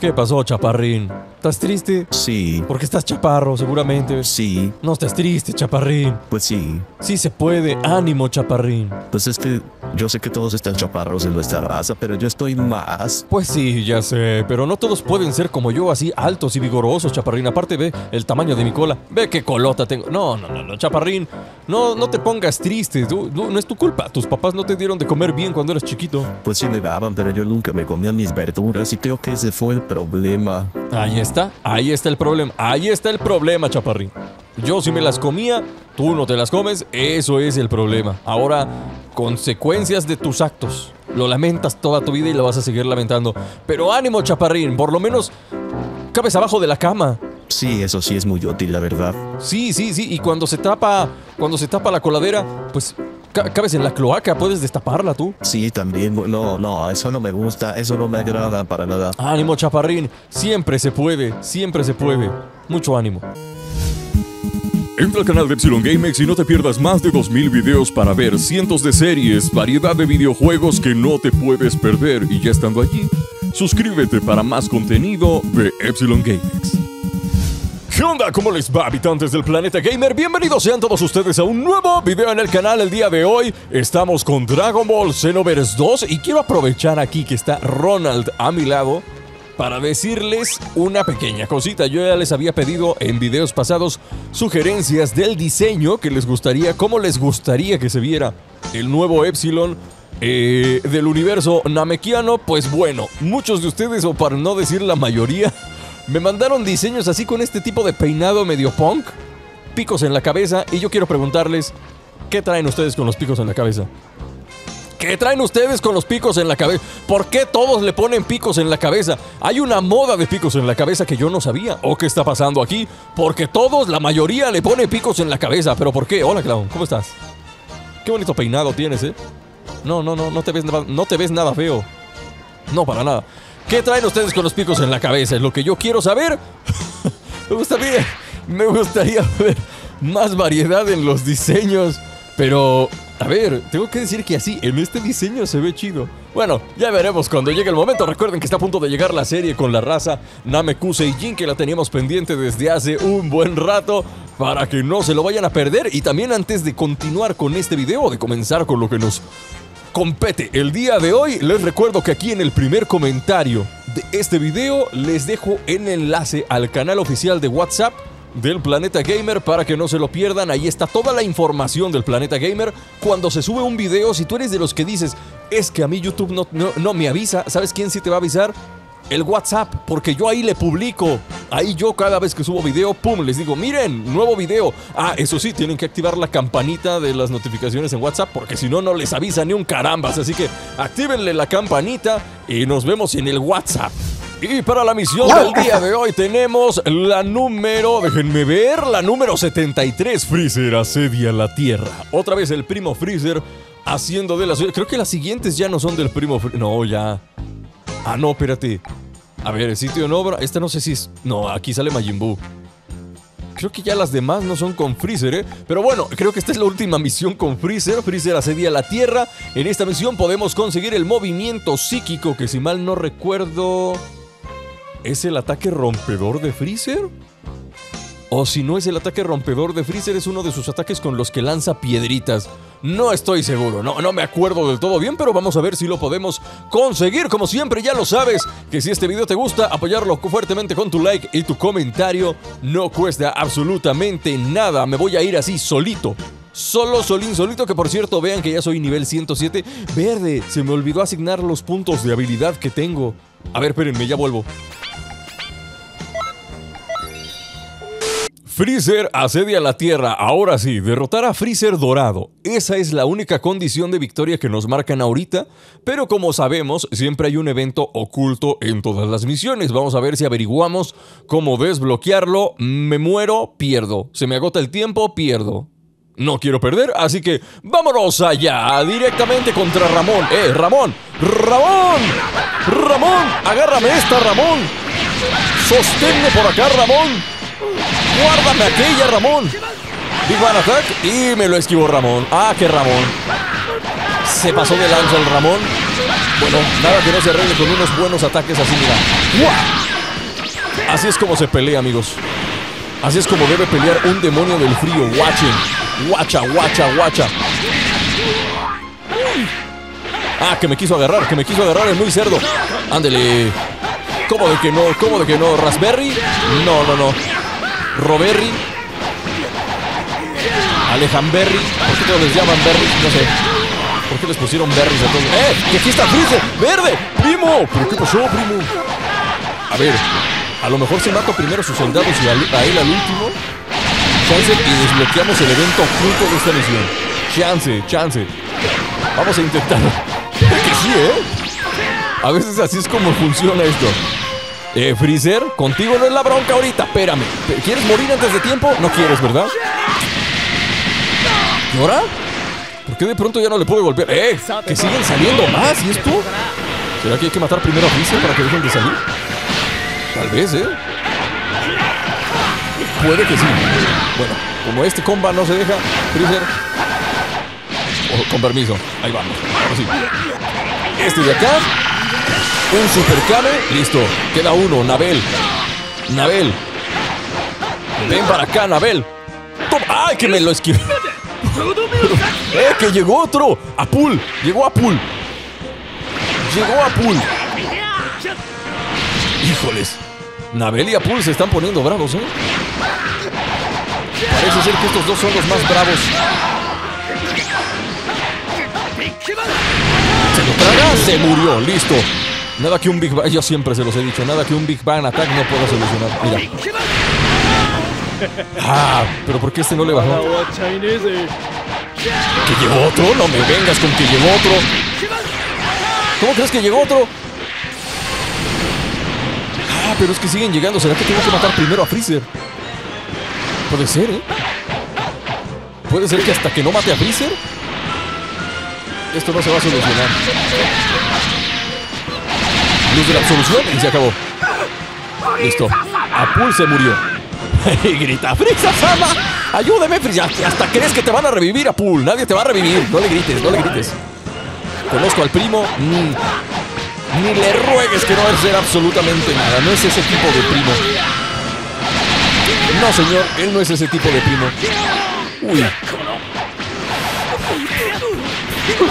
¿Qué pasó, chaparrín? ¿Estás triste? Sí. ¿Por qué estás chaparro, seguramente? Sí. No estás triste, chaparrín. Pues sí. Sí se puede. Ánimo, chaparrín. Pues es que yo sé que todos están chaparros en nuestra raza, pero yo estoy más. Pues sí, ya sé. Pero no todos pueden ser como yo, así altos y vigorosos, chaparrín. Aparte, ve el tamaño de mi cola. Ve qué colota tengo. No, chaparrín. No te pongas triste. No es tu culpa. Tus papás no te dieron de comer bien cuando eras chiquito. Pues sí me daban, pero yo nunca me comía mis verduras y creo que ese fue el problema. Ahí está el problema, chaparrín. Yo sí me las comía, tú no te las comes, eso es el problema. Ahora, consecuencias de tus actos. Lo lamentas toda tu vida y lo vas a seguir lamentando. Pero ánimo, chaparrín, por lo menos cabes abajo de la cama. Sí, eso sí es muy útil, la verdad. Sí, y cuando se tapa la coladera, pues... Cabes en la cloaca, puedes destaparla tú. Sí, también. No, eso no me gusta, eso no me agrada para nada. Ánimo, chaparrín, siempre se puede. Mucho ánimo. Entra al canal de Epsilon GameX y no te pierdas más de 2000 videos para ver, cientos de series, variedad de videojuegos que no te puedes perder. Y ya estando allí, suscríbete para más contenido de Epsilon GameX. ¿Qué onda? ¿Cómo les va, habitantes del planeta gamer? Bienvenidos sean todos ustedes a un nuevo video en el canal. El día de hoy estamos con Dragon Ball Xenoverse 2 y quiero aprovechar aquí que está Ronald a mi lado para decirles una pequeña cosita. Yo ya les había pedido en videos pasados sugerencias del diseño que les gustaría, cómo les gustaría que se viera el nuevo Epsilon del universo Namekiano. Pues bueno, muchos de ustedes, o para no decir la mayoría, me mandaron diseños así con este tipo de peinado medio punk, picos en la cabeza, y yo quiero preguntarles, ¿qué traen ustedes con los picos en la cabeza? ¿Qué traen ustedes con los picos en la cabeza? ¿Por qué todos le ponen picos en la cabeza? Hay una moda de picos en la cabeza que yo no sabía. ¿O qué está pasando aquí? Porque todos, la mayoría, le pone picos en la cabeza. ¿Pero por qué? Hola, Clown, ¿cómo estás? Qué bonito peinado tienes, ¿eh? No te ves nada feo. No, para nada. ¿Qué traen ustedes con los picos en la cabeza? Es lo que yo quiero saber. Me gustaría ver más variedad en los diseños. Pero, a ver, tengo que decir que así, en este diseño se ve chido. Bueno, ya veremos cuando llegue el momento. Recuerden que está a punto de llegar la serie con la raza Namekusei Jin, que la teníamos pendiente desde hace un buen rato, para que no se lo vayan a perder. Y también, antes de continuar con este video, de comenzar con lo que nos compete el día de hoy, les recuerdo que aquí en el primer comentario de este video les dejo el enlace al canal oficial de WhatsApp del Planeta Gamer para que no se lo pierdan. Ahí está toda la información del Planeta Gamer. Cuando se sube un video, si tú eres de los que dices, es que a mí YouTube no me avisa, ¿sabes quién sí te va a avisar? El WhatsApp, porque yo ahí le publico. Ahí yo cada vez que subo video, pum, les digo, miren, nuevo video. Ah, eso sí, tienen que activar la campanita de las notificaciones en WhatsApp, porque si no, no les avisa ni un carambas. Así que actívenle la campanita y nos vemos en el WhatsApp. Y para la misión del día de hoy tenemos la número, déjenme ver, la número 73. Freezer asedia la Tierra. Otra vez el primo Freezer haciendo de las... Creo que las siguientes ya no son del primo Freezer. No, ya... Ah, no, espérate. A ver, el sitio en obra. Esta no sé si es... No, aquí sale Majin Buu. Creo que ya las demás no son con Freezer, ¿eh? Pero bueno, creo que esta es la última misión con Freezer. Freezer asedia la Tierra. En esta misión podemos conseguir el movimiento psíquico, que si mal no recuerdo... ¿Es el ataque rompedor de Freezer? O si no es el ataque rompedor de Freezer, es uno de sus ataques con los que lanza piedritas. No estoy seguro, no me acuerdo del todo bien, pero vamos a ver si lo podemos conseguir. Como siempre, ya lo sabes, que si este video te gusta, apoyarlo fuertemente con tu like y tu comentario. No cuesta absolutamente nada. Me voy a ir así, solito. Solo, solín, solito, que por cierto, vean que ya soy nivel 107. Verde, se me olvidó asignar los puntos de habilidad que tengo. A ver, espérenme, ya vuelvo. Freezer asedia la Tierra. Ahora sí, derrotar a Freezer Dorado. Esa es la única condición de victoria que nos marcan ahorita. Pero como sabemos, siempre hay un evento oculto en todas las misiones. Vamos a ver si averiguamos cómo desbloquearlo. Me muero, pierdo. Se me agota el tiempo, pierdo. No quiero perder, así que vámonos allá, directamente contra Ramón. Ramón, agárrame esta, Ramón. Sosténme por acá, Ramón. Guárdame aquella, Ramón. Big Man Attack. Y me lo esquivó Ramón. Ah, qué Ramón. Se pasó de lanza el Ramón. Bueno, nada que no se arregle con unos buenos ataques así, mira. ¡Guau! Así es como se pelea, amigos. Así es como debe pelear un demonio del frío. Watchen. Guacha, guacha, guacha. Ah, que me quiso agarrar. Que me quiso agarrar. Es muy cerdo. Ándele. ¿Cómo de que no? ¿Cómo de que no? ¿Raspberry? No, no, no. Roberry. Alejanberry. ¿Por qué todos les llaman Berry? No sé. ¿Por qué les pusieron berries a todos? ¡Eh! ¡Que aquí está Freezer! ¡Verde! ¡Primo! ¿Pero qué pasó, primo? A ver. A lo mejor se mata primero a sus soldados y a él al último. Chance y desbloqueamos el evento oculto de esta misión. Chance, chance. Vamos a intentarlo. Es que sí, ¿eh? A veces así es como funciona esto. Freezer, contigo no es la bronca ahorita. Espérame. ¿Quieres morir antes de tiempo? No quieres, ¿verdad? ¿Y ahora? ¿Por qué de pronto ya no le puedo golpear? ¿Que siguen saliendo más? ¿Y esto? ¿Será que hay que matar primero a Freezer para que dejen de salir? Tal vez, ¿eh? Puede que sí. Bueno, como este comba no se deja, Freezer... Oh, con permiso. Ahí vamos. Ahora sí. Este de acá. Un super clave. Listo. Queda uno. Nabel. Nabel. Ven para acá, Nabel. Toma. ¡Ay, que me lo esquivé! ¡Que llegó otro! ¡Appule! Llegó Appule. Llegó Appule. Híjoles, Nabel y Appule se están poniendo bravos, ¿eh? Parece ser que estos dos son los más bravos. Se lo traga, se murió, listo. Nada que un Big Bang, yo siempre se los he dicho, nada que un Big Bang Attack no pueda solucionar. Mira. Ah, pero ¿por qué este no le bajó? ¿Que llegó otro? No me vengas con que llegó otro. ¿Cómo crees que llegó otro? Ah, pero es que siguen llegando. ¿Será que tengo que matar primero a Freezer? Puede ser, ¿eh? Puede ser que hasta que no mate a Freezer esto no se va a solucionar. Luz de la absolución y se acabó. Listo. Appule se murió. Y grita, Freezer-sama, ayúdeme, Freezer. Hasta crees que te van a revivir, Appule. Nadie te va a revivir. No le grites, no le grites. Conozco al primo. Ni le ruegues que no va a hacer absolutamente nada. No es ese tipo de primo. No, señor, él no es ese tipo de primo. Uy.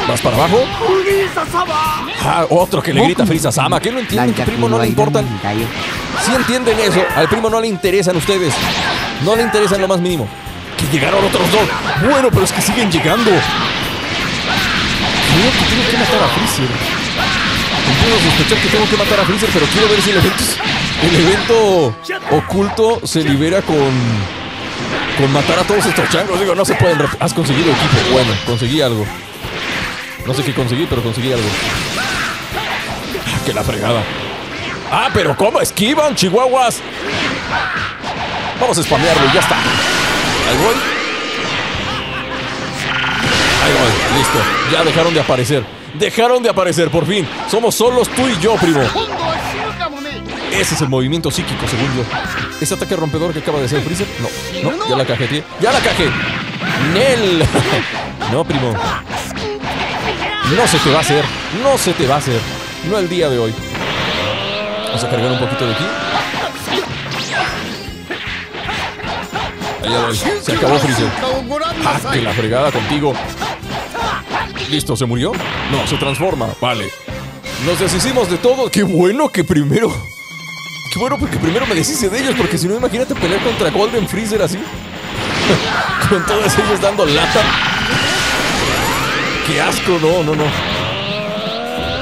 ¿Vas para abajo? Ah, otro que le grita Freezer-sama. ¿Qué no entienden? Que al primo no le importan. Si entienden eso, al primo no le interesan ustedes. No le interesan lo más mínimo. Que llegaron otros dos. Bueno, pero es que siguen llegando. Creo que tengo que matar a Freezer. Puedo sospechar que tengo que matar a Freezer, pero quiero ver si el evento oculto se libera con matar a todos estos changos. Digo, no se pueden... Has conseguido equipo. Bueno, conseguí algo. No sé qué conseguí, pero conseguí algo. Ah, que la fregada. Ah, pero ¿cómo esquivan, chihuahuas? Vamos a spamearlo y ya está. Ahí voy. Ahí voy, listo. Ya dejaron de aparecer. Dejaron de aparecer, por fin. Somos solos tú y yo, primo. Ese es el movimiento psíquico, según yo. ¿Ese ataque rompedor que acaba de hacer Freezer? No, no, ya la cajeteé. ¡Ya la cajé! ¡Nel! No, primo. No se te va a hacer. No se te va a hacer. No el día de hoy. Vamos a cargar un poquito de aquí. Ahí ya voy. Se acabó Freezer. ¡Ah, que la fregada contigo! Listo, ¿se murió? No, se transforma. Vale. Nos deshicimos de todo. ¡Qué bueno que primero! ¡Qué bueno porque primero me deshice de ellos! Porque si no, imagínate pelear contra Golden Freezer así. Con todos ellos dando lata. ¡Qué asco! No, no, no.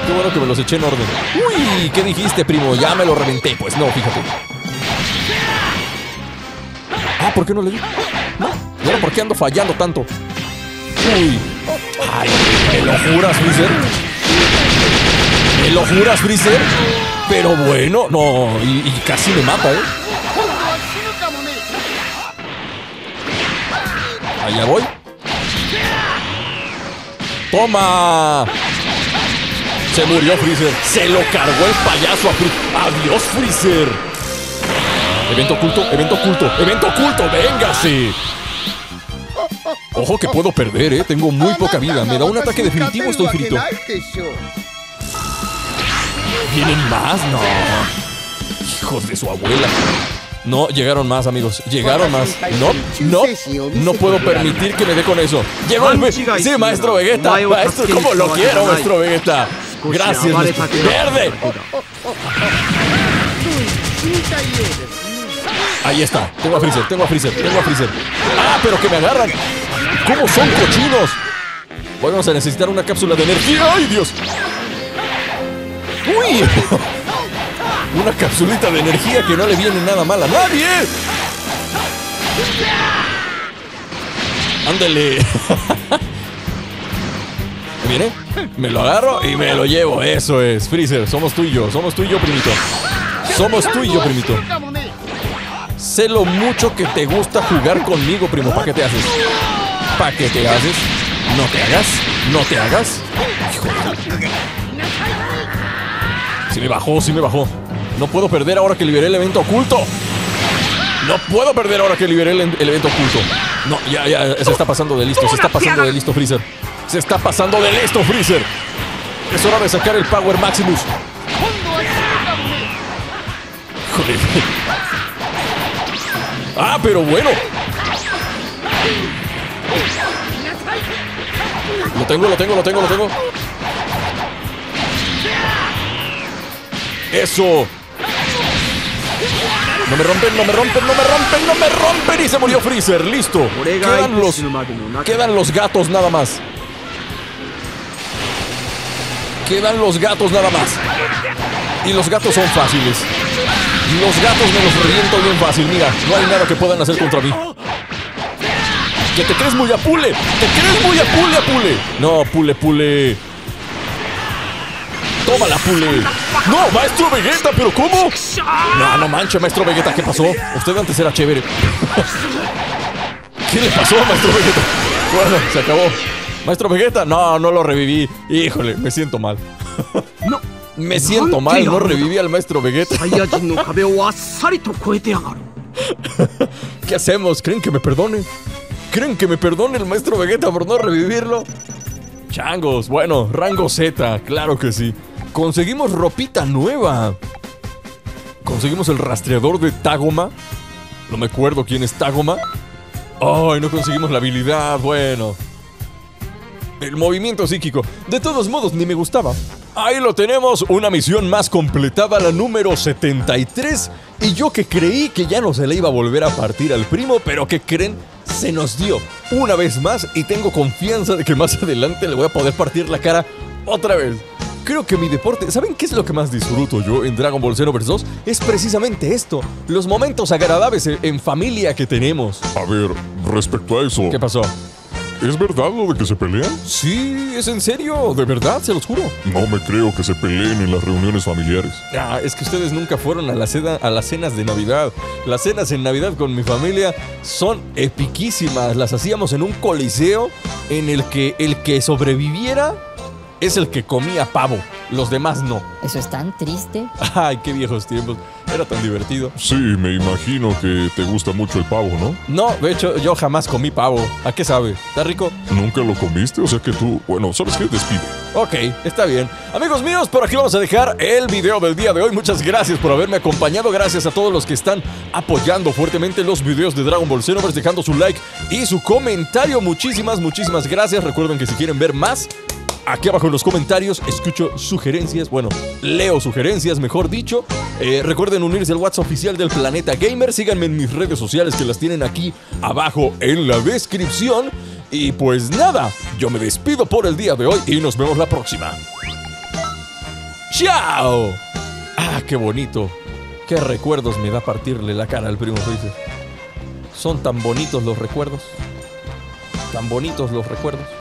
Qué bueno que me los eché en orden. ¡Uy! ¿Qué dijiste, primo? Ya me lo reventé. Pues no, fíjate. Ah, ¿por qué no le di? No. ¿Y ahora por qué ando fallando tanto? ¡Uy! Ay, ¿me lo juras, Freezer? ¿Me lo juras, Freezer? Pero bueno, no, y casi me mata, ¿eh? Allá voy. ¡Toma! Se murió Freezer. Se lo cargó el payaso a Freezer. ¡Adiós, Freezer! Evento oculto, evento oculto, evento oculto, véngase. Ojo que puedo perder, ¿eh? Tengo muy poca vida. Me da un ataque definitivo, estoy frito. ¿Vienen más? No. Hijos de su abuela. No, llegaron más, amigos. Llegaron más. No puedo permitir que me dé con eso. Llegó el... Sí, maestro Vegeta. Maestro, como lo quiero, maestro Vegeta. Gracias, maestro. ¡Verde! Ahí está. Tengo a Freezer, tengo a Freezer, tengo a Freezer. ¡Ah, pero que me agarran! ¿Cómo son cochinos? Vamos a necesitar una cápsula de energía. ¡Ay, Dios! ¡Uy! Una capsulita de energía que no le viene nada mal a nadie. ¡Ándale! Mire, me lo agarro y me lo llevo. Eso es, Freezer, somos tú y yo. Somos tú y yo, primito. Somos tú y yo, primito. Sé lo mucho que te gusta jugar conmigo, primo. ¿Para qué te haces? ¿Para qué te haces? No te hagas, no te hagas. Sí me bajó, sí me bajó. No puedo perder ahora que liberé el evento oculto. No puedo perder ahora que liberé el evento oculto. No, ya, se está pasando de listo. Se está pasando de listo, Freezer. Se está pasando de listo, Freezer. Es hora de sacar el Power Maximus. Joder. Ah, pero bueno. Lo tengo, lo tengo, lo tengo, lo tengo. ¡Eso! No me rompen, no me rompen, no me rompen, no me rompen. Y se murió Freezer, listo. Quedan los gatos nada más. Quedan los gatos nada más. Y los gatos son fáciles. Los gatos me los reviento bien fácil. Mira, no hay nada que puedan hacer contra mí. Que te crees muy Appule. Te crees muy Appule, Appule. No, Appule, Appule. Toma la Appule. No, maestro Vegeta, pero ¿cómo? No, no manches, maestro Vegeta, ¿qué pasó? Usted antes era chévere. ¿Qué le pasó, maestro Vegeta? Bueno, se acabó. Maestro Vegeta, no, no lo reviví. Híjole, me siento mal. No, me siento mal, no reviví al maestro Vegeta. ¿Qué hacemos? ¿Creen que me perdone? ¿Creen que me perdone el maestro Vegeta por no revivirlo? Changos, bueno, rango Z, claro que sí. Conseguimos ropita nueva. Conseguimos el rastreador de Tagoma. No me acuerdo quién es Tagoma. Ay, no conseguimos la habilidad, bueno. El movimiento psíquico. De todos modos, ni me gustaba. Ahí lo tenemos, una misión más completada, la número 73. Y yo que creí que ya no se le iba a volver a partir al primo, pero ¿qué creen? Se nos dio una vez más y tengo confianza de que más adelante le voy a poder partir la cara otra vez. Creo que mi deporte, ¿saben qué es lo que más disfruto yo en Dragon Ball Xenoverse 2? Es precisamente esto, los momentos agradables en familia que tenemos. A ver, respecto a eso... ¿Qué pasó? ¿Es verdad lo de que se pelean? Sí, es en serio, de verdad, se los juro. No me creo que se peleen en las reuniones familiares. Ah, es que ustedes nunca fueron a las cenas de Navidad. Las cenas en Navidad con mi familia son epiquísimas. Las hacíamos en un coliseo en el que sobreviviera es el que comía pavo. Los demás no. Eso es tan triste. Ay, qué viejos tiempos. Era tan divertido. Sí, me imagino que te gusta mucho el pavo, ¿no? No, de hecho, yo jamás comí pavo. ¿A qué sabe? ¿Está rico? ¿Nunca lo comiste? O sea que tú... Bueno, ¿sabes qué? Despide. Ok, está bien. Amigos míos, por aquí vamos a dejar el video del día de hoy. Muchas gracias por haberme acompañado. Gracias a todos los que están apoyando fuertemente los videos de Dragon Ball Xenoverse, dejando su like y su comentario. Muchísimas, muchísimas gracias. Recuerden que si quieren ver más... Aquí abajo en los comentarios escucho sugerencias, bueno, leo sugerencias, mejor dicho. Recuerden unirse al WhatsApp oficial del Planeta Gamer. Síganme en mis redes sociales que las tienen aquí abajo en la descripción. Y pues nada, yo me despido por el día de hoy y nos vemos la próxima. ¡Chao! Ah, qué bonito. Qué recuerdos me da partirle la cara al primo Freezer. Son tan bonitos los recuerdos. Tan bonitos los recuerdos.